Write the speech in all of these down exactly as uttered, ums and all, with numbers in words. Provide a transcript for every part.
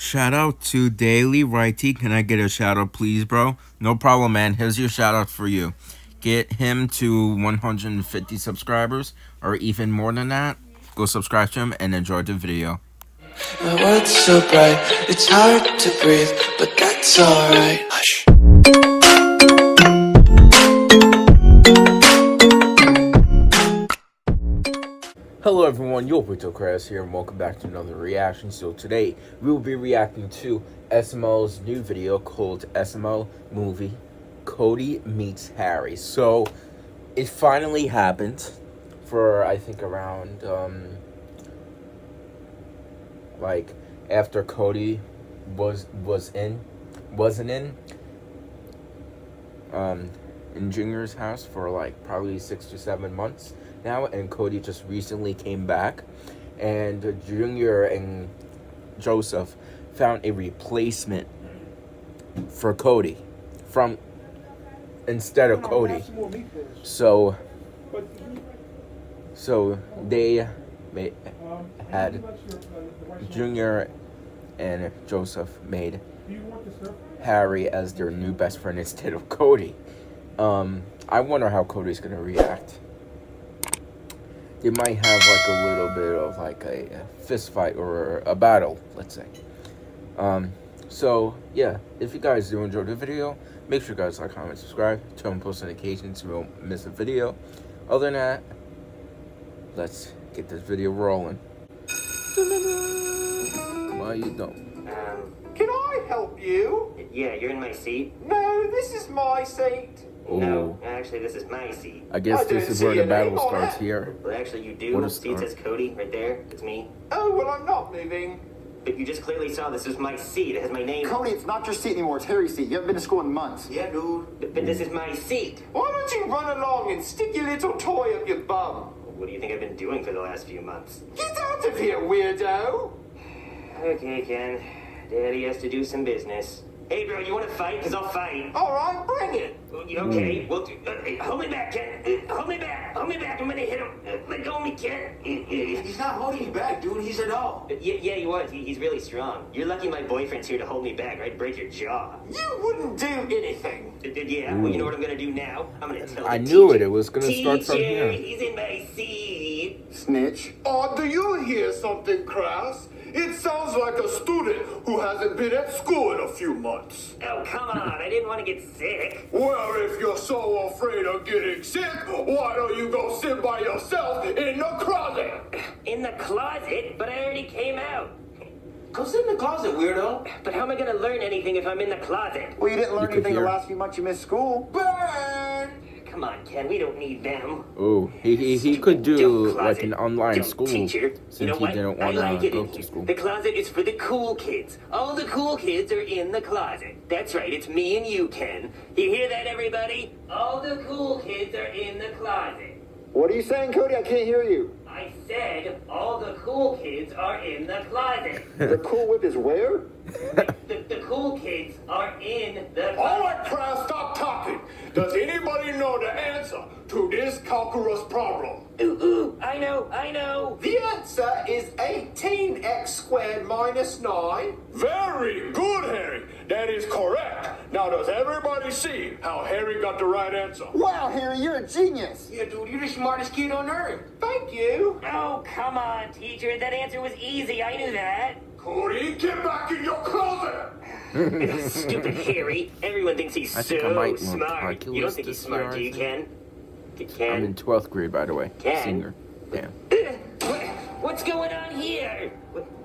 Shout out to Daily Righty. Can I get a shout out, please, bro? No problem, man. Here's your shout out for you. Get him to one hundred fifty subscribers or even more than that. Go subscribe to him and enjoy the video. My world's so bright, it's hard to breathe, but that's alright. Hush. Hello everyone, YoPritoCraz here and welcome back to another reaction. So today we will be reacting to S M L's new video called S M L Movie Cody Meets Harry. So it finally happened for I think around um like after Cody was was in wasn't in um in Junior's house for like probably six to seven months now, and Cody just recently came back, and Junior and Joseph found a replacement for Cody from instead of Cody. So so they made, had Junior and Joseph made Harry as their new best friend instead of Cody. Um, I wonder how Cody's gonna react. They might have like a little bit of like a, a fist fight or a battle, let's say. Um, so yeah, if you guys do enjoy the video, make sure you guys like, comment, subscribe, turn on post notifications so you won't miss a video. Other than that, let's get this video rolling. Why you don't? Um, can I help you? Yeah, you're in my seat. No, this is my seat. Ooh. No, actually, this is my seat. I guess I this is where the battle starts that. Here. Well, actually, you do. The seat says Cody right there. It's me. Oh, well, I'm not moving. But you just clearly saw this is my seat. It has my name. Cody, it's not your seat anymore. It's Harry's seat. You haven't been to school in months. Yeah, dude. But, but this is my seat. Why don't you run along and stick your little toy up your bum? What do you think I've been doing for the last few months? Get out of here, weirdo! Okay, Ken. Daddy has to do some business. Hey, bro, you want to fight? Because I'll fight. All right, bring it. Okay, well, uh, hold me back, Ken. Uh, hold me back. Hold me back. I'm going to hit him. Uh, let go of me, Ken. Uh, uh, He's not holding you back, dude. He's an all. Uh, yeah, yeah, he was. He, he's really strong. You're lucky my boyfriend's here to hold me back, right? Break your jaw. You wouldn't do anything. Uh, yeah, well, you know what I'm going to do now? I'm going to tell the I knew it. It was going to start from here. He's in my seat. Snitch. Or do you hear something, Kraus? It sounds like a student who hasn't been at school in a few months. Oh, come on. I didn't want to get sick. Well, if you're so afraid of getting sick, why don't you go sit by yourself in the closet? In the closet? But I already came out. Go sit in the closet, weirdo. But how am I going to learn anything if I'm in the closet? Well, you didn't learn you anything the last few months you missed school. Burn! Come on, Ken, we don't need them. Oh, he, he, he could do like an online school since he didn't want to go to school. The closet is for the cool kids. All the cool kids are in the closet. That's right, it's me and you, Ken. You hear that, everybody? All the cool kids are in the closet. What are you saying, Cody? I can't hear you. I said all the cool kids are in the closet. The cool whip is where? The, the, the cool kids are in the closet. All right, Kraus, stop talking. Does anybody know the answer to this calculus problem? Ooh, ooh, I know, I know. The answer is eighteen x squared minus nine. Very good, Harry. That is correct. Now, does everybody see how Harry got the right answer? Wow, Harry, you're a genius. Yeah, dude, you're the smartest kid on earth. Thank you. Oh, come on, teacher. That answer was easy. I knew that. Cody, get back in your closet! Stupid Harry. Everyone thinks he's I so think I might smart. You don't think he's smart, do you, Ken? Ken? I'm in twelfth grade, by the way. Ken? Senior. Damn. What's going on here?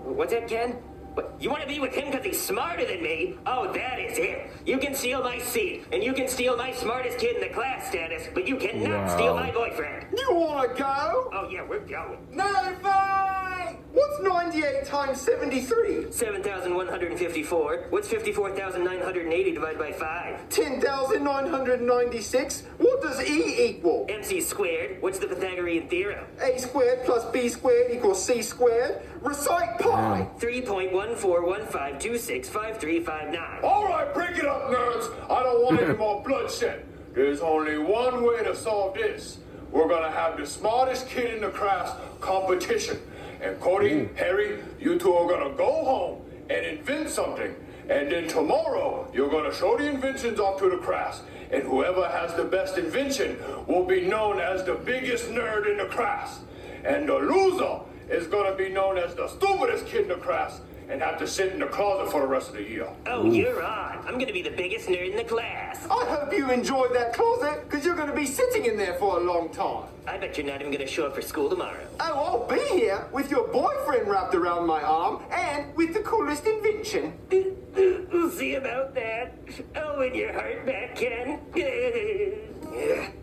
What's that, Ken? What, you want to be with him because he's smarter than me? Oh, that is it. You can steal my seat, and you can steal my smartest kid in the class status, but you cannot wow. steal my boyfriend. You want to go? Oh, yeah, we're going. No fight! What's ninety-eight times seventy-three? seven thousand one hundred fifty-four. What's fifty-four thousand nine hundred eighty divided by five? ten thousand nine hundred ninety-six. What does E equal? M C squared. What's the Pythagorean theorem? A squared plus B squared equals C squared. Recite pi. three point one. one four one five two six five three five nine. All right, break it up, nerds. I don't want any more bloodshed. There's only one way to solve this. We're gonna have the smartest kid in the class competition, and Cody, mm. Harry, you two are gonna go home and invent something. And then tomorrow, you're going to show the inventions off to the class. And whoever has the best invention will be known as the biggest nerd in the class. And the loser is going to be known as the stupidest kid in the class and have to sit in the closet for the rest of the year. Oh, you're on. I'm going to be the biggest nerd in the class. I hope you enjoy that closet, because you're going to be sitting in there for a long time. I bet you're not even going to show up for school tomorrow. Oh, I'll be here with your boyfriend wrapped around my arm and with the coolest invention. We'll see about that. Oh, and your heart back, Ken.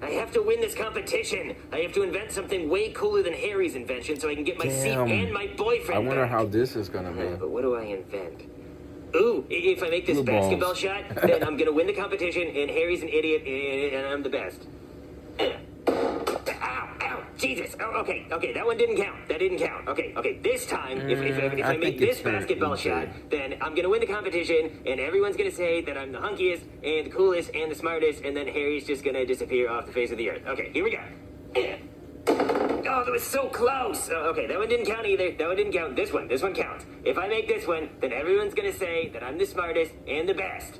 I have to win this competition. I have to invent something way cooler than Harry's invention so I can get my Damn. seat and my boyfriend I wonder back. how this is going to be. But what do I invent? Ooh, if I make this Little basketball balls. shot, then I'm going to win the competition, and Harry's an idiot, and I'm the best. Ow, ow, Jesus. Oh, okay, okay, that one didn't count. That didn't count. Okay, okay, this time, mm, if, if, if I, I make this basketball shot, then I'm going to win the competition, and everyone's going to say that I'm the hunkiest, and the coolest, and the smartest, and then Harry's just going to disappear off the face of the earth. Okay, here we go. Oh, that was so close. Oh, okay, that one didn't count either. That one didn't count. This one, this one counts. If I make this one, then everyone's going to say that I'm the smartest and the best.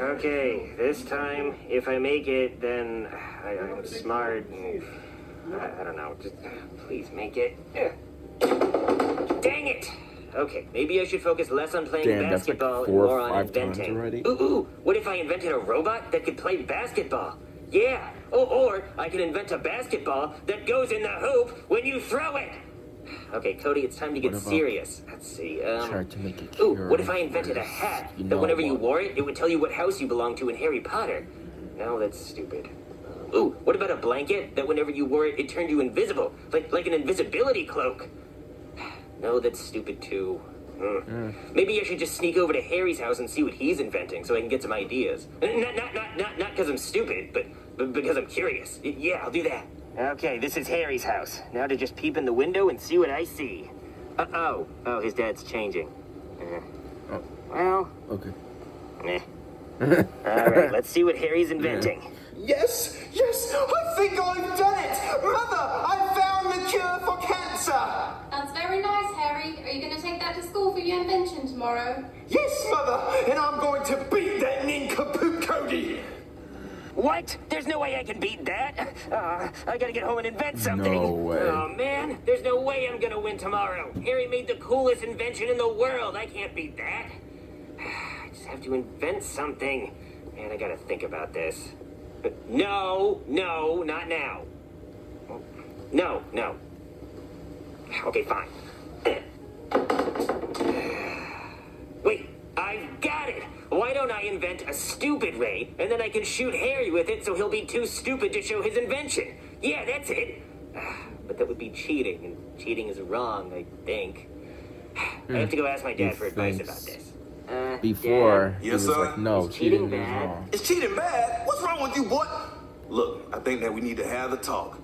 Okay, this time, if I make it, then I, I'm smart. I, I don't know. Just please make it. Dang it. Okay, maybe I should focus less on playing Damn, basketball like and more on inventing. Ooh, ooh, what if I invented a robot that could play basketball? Yeah, oh, or I can invent a basketball that goes in the hoop when you throw it. Okay, Cody, it's time to get serious. Let's see. Um, try to make it ooh, what if I invented a hat that whenever you wore it, it would tell you what house you belong to in Harry Potter? No, that's stupid. Ooh, what about a blanket that whenever you wore it, it turned you invisible, like like an invisibility cloak? No, that's stupid too. Mm. Maybe I should just sneak over to Harry's house and see what he's inventing so I can get some ideas. Not not not not not because I'm stupid, but, but because I'm curious. Yeah, I'll do that. Okay, this is Harry's house. Now to just peep in the window and see what I see. Uh-oh. Oh, his dad's changing. Uh, oh. Well. Okay. Eh. All right, let's see what Harry's inventing. Yes, yes, I think I've done it! Mother, I found the cure for cancer! That's very nice, Harry. Are you going to take that to school for your invention tomorrow? Yes, Mother, and I'm going to beat that nincompoop Cody! What? There's no way I can beat that. Uh, I gotta get home and invent something. No way. Oh, man. There's no way I'm gonna win tomorrow. Harry made the coolest invention in the world. I can't beat that. I just have to invent something. Man, I gotta think about this. No, no, not now. No, no. Okay, fine. Wait, I've got it. Why don't I invent a stupid ray, and then I can shoot Harry with it so he'll be too stupid to show his invention? Yeah, that's it. But that would be cheating, and cheating is wrong, I think. I have to go ask my dad he for advice about this. Uh, Before, Dad, he yes, was son? like, no, is cheating, cheating bad? is wrong. Is cheating bad? What's wrong with you, boy? Look, I think that we need to have the talk.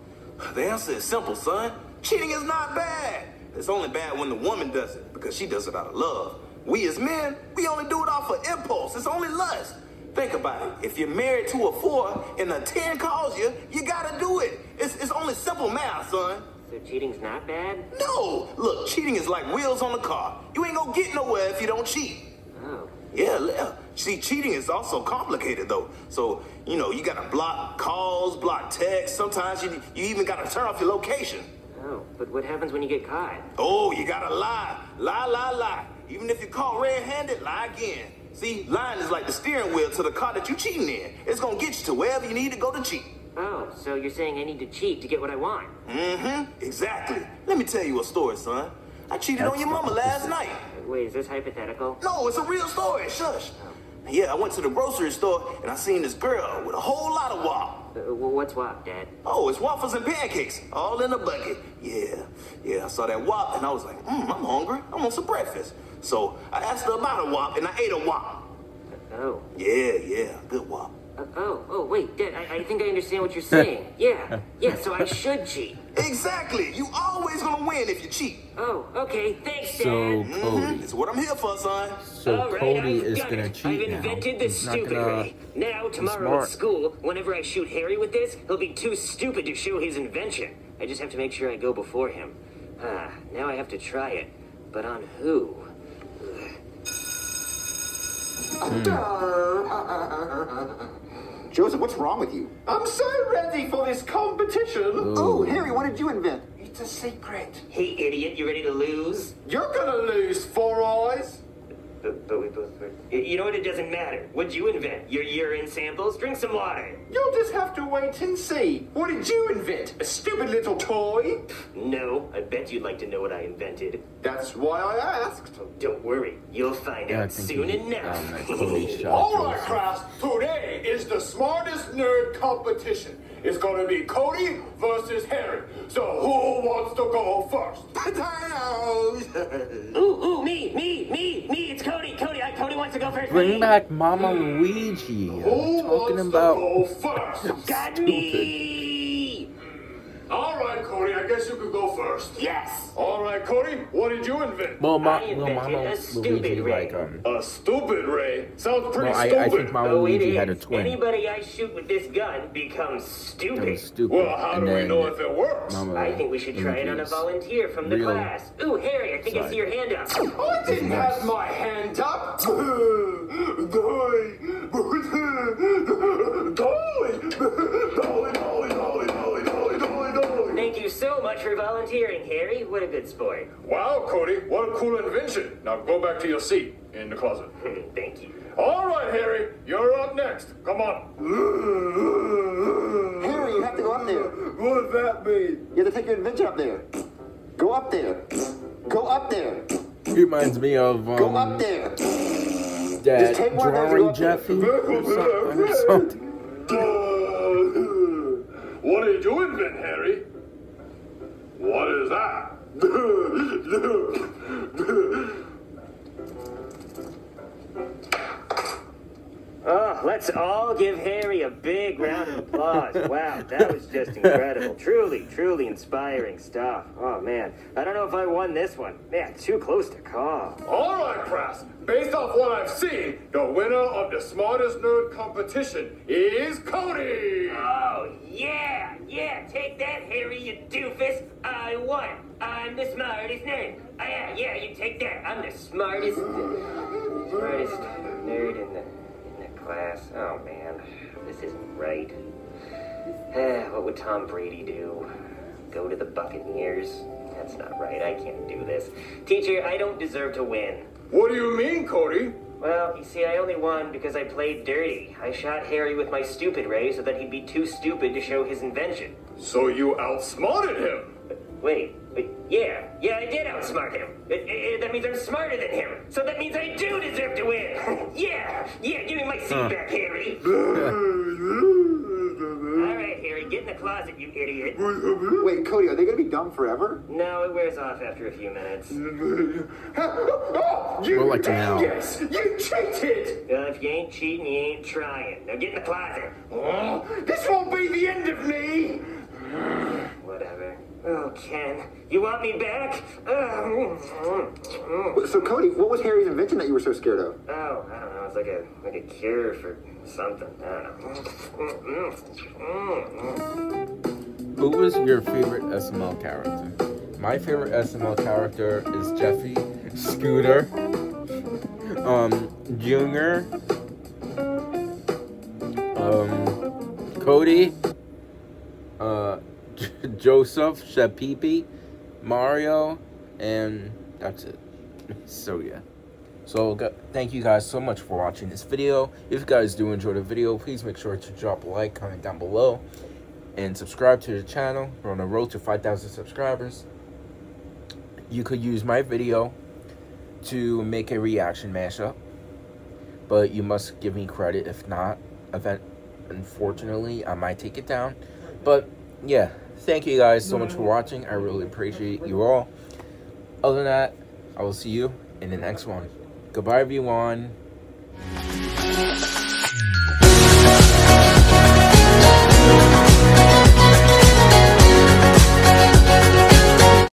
The answer is simple, son. Cheating is not bad. It's only bad when the woman does it, because she does it out of love. We as men, we only do it off of impulse. It's only lust. Think about it. If you're married to a four and a ten calls you, you gotta do it. It's, it's only simple math, son. So cheating's not bad? No. Look, cheating is like wheels on a car. You ain't gonna get nowhere if you don't cheat. Oh. Yeah, see, cheating is also complicated, though. So, you know, you gotta block calls, block texts. Sometimes you, you even gotta turn off your location. Oh, but what happens when you get caught? Oh, you gotta lie. Lie, lie, lie. Even if you're caught red-handed, lie again. See, lying is like the steering wheel to the car that you're cheating in. It's gonna get you to wherever you need to go to cheat. Oh, so you're saying I need to cheat to get what I want? Mm-hmm, exactly. Let me tell you a story, son. I cheated That's on your mama last night. Wait, is this hypothetical? No, it's a real story, shush. Oh. Yeah, I went to the grocery store, and I seen this girl with a whole lot of wop. Uh, what's wop, Dad? Oh, it's waffles and pancakes, all in a bucket. Yeah, yeah, I saw that wop, and I was like, mm, I'm hungry. I want some breakfast. So I asked her about a wop, and I ate a wop. Oh. Yeah, yeah, good wop. Uh, oh, oh, wait, Dad, I, I think I understand what you're saying. Yeah, yeah, so I should cheat. Exactly. You always gonna win if you cheat. Oh, okay, thanks, Dad. So, Cody. Mm-hmm. It's what I'm here for, son. So, All right, Cody I've is done gonna it. cheat I've invented now. this He's stupid gonna... ray. Now, tomorrow at school, whenever I shoot Harry with this, he'll be too stupid to show his invention. I just have to make sure I go before him. Ah, now I have to try it. But on who? Hmm. Joseph, what's wrong with you? I'm so ready for this competition. Ooh. Oh, Harry, what did you invent? It's a secret. Hey, idiot, you ready to lose? You're gonna lose, Four Eyes. But, but we both were. You know what? It doesn't matter. What'd you invent? Your urine samples? Drink some water. You'll just have to wait and see. What did you invent? A stupid little toy? No, I bet you'd like to know what I invented. That's why I asked. Oh, don't worry. You'll find yeah, out soon he, enough. Um, All right, Kraz. Today is the smartest nerd competition. It's going to be Cody versus Harry. So who wants to go first? Potatoes! Ooh, ooh, me, me, me, me. It's Cody. Cody, I, Cody wants to go first. Bring me. back Mama Luigi. Who I'm talking wants about... to go first? Got me. All right, Cody, I guess you could go first. Yes. All right, Cody, what did you invent? Well, ma I well Mama a stupid Luigi, ray. like, um... A stupid ray? Sounds pretty well, I, stupid. I think Mama oh, Luigi had a twin. Anybody I shoot with this gun becomes stupid. stupid. Well, how and do we know if it works? Mama I think we should try it on a volunteer from the class. Ooh, Harry, I think side. I see your hand up. I didn't nice. have my hand up. Thank you so much for volunteering, Harry. What a good sport. Wow, Cody, what a cool invention. Now go back to your seat in the closet. Thank you. All right, Harry, you're up next. Come on. Harry, you have to go up there. What does that mean? You have to take your invention up there. Go up there. Go up there. He reminds me of, um... Go up there. That drawing Jeffy or something. What did you invent, Harry? What is that? Oh, let's all give Harry a big round of applause. Wow, that was just incredible. Truly, truly inspiring stuff. Oh, man. I don't know if I won this one. Man, too close to call. All right, Kraz. Based off what I've seen, the winner of the Smartest Nerd competition is Cody! Oh, yeah! Yeah, take that, Harry, you doofus! I won! I'm the smartest nerd! Oh, yeah, yeah, you take that! I'm the smartest... smartest nerd in the... in the class. Oh, man. This isn't right. What would Tom Brady do? Go to the Buccaneers? That's not right. I can't do this. Teacher, I don't deserve to win. What do you mean, Cody? Well, you see, I only won because I played dirty. I shot Harry with my stupid ray so that he'd be too stupid to show his invention. So you outsmarted him? Wait, wait yeah, yeah, I did outsmart him. It, it, that means I'm smarter than him. So that means I do deserve to win. yeah, yeah, give me my seat uh. back, Harry. All right, Harry, get in the closet, you idiot. Wait, Cody, are they going to be dumb forever? No, it wears off after a few minutes. oh, you More like now. Yes, you cheated! Well, if you ain't cheating, you ain't trying. Now get in the closet. Oh, this won't be the end of me! Whatever. Oh, Ken, you want me back? Oh. So, Cody, what was Harry's invention that you were so scared of? Oh, I don't know. It's like a like a cure for something. I don't know. Who was your favorite S M L character? My favorite S M L character is Jeffy, Scooter, um, Junior, um, Cody, uh. Joseph, Shapipi, Mario, and that's it. So yeah. So thank you guys so much for watching this video. If you guys do enjoy the video, please make sure to drop a like, comment down below, and subscribe to the channel. We're on the road to five thousand subscribers. You could use my video to make a reaction mashup, but you must give me credit. If not, event unfortunately, I might take it down. But yeah. Thank you guys so much for watching. I really appreciate you all. Other than that, I will see you in the next one. Goodbye, everyone.